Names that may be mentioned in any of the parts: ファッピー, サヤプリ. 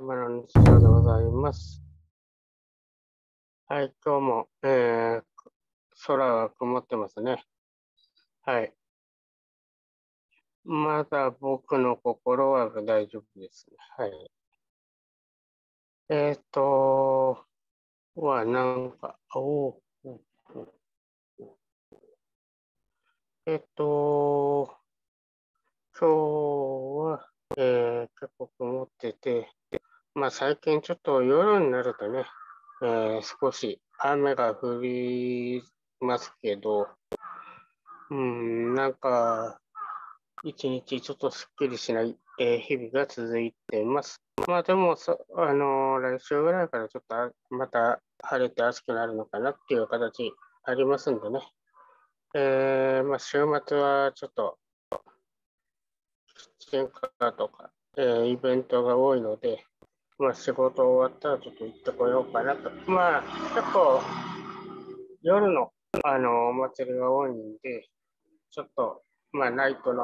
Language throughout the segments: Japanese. の日常でございます。はい、今日も、空が曇ってますね。はい。まだ僕の心は大丈夫ですね。はい。今日は、結構曇ってて、最近ちょっと夜になるとね、少し雨が降りますけど、なんか、一日ちょっとすっきりしない、日々が続いています。でも、来週ぐらいからちょっとまた晴れて暑くなるのかなっていう形ありますんでね。週末はちょっと、キッチンカーとか、イベントが多いので、仕事終わったらちょっと行ってこようかなと。結構、夜の、お祭りが多いんで、ちょっと、ナイト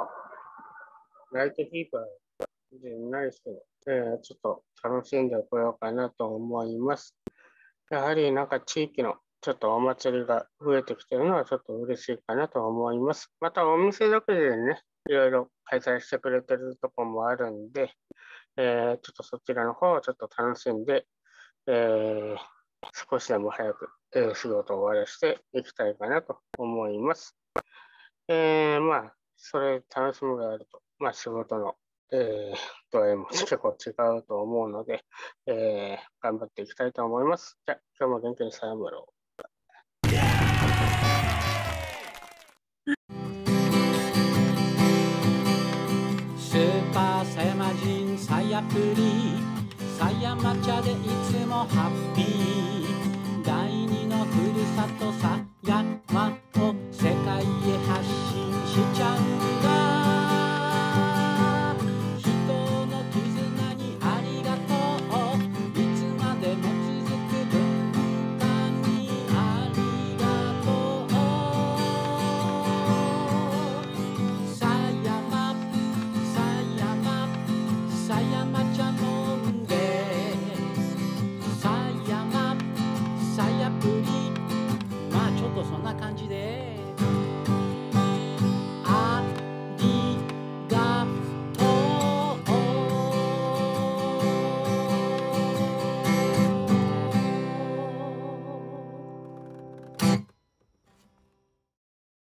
キーパーじゃないですけど、ちょっと楽しんでこようかなと思います。やはり地域のちょっとお祭りが増えてきてるのはちょっと嬉しいかなと思います。またお店だけでね、いろいろ開催してくれてるとこもあるんで、ちょっとそちらの方をちょっと楽しんで、少しでも早く、仕事を終わらせていきたいかなと思います。それ楽しみがあると、仕事の、度合いも結構違うと思うので、頑張っていきたいと思います。じゃあ、今日も元気にさようなら。スーパーサイヤ人サイヤプリサイヤ抹茶でいつもハッピー第二のふるさとサイヤ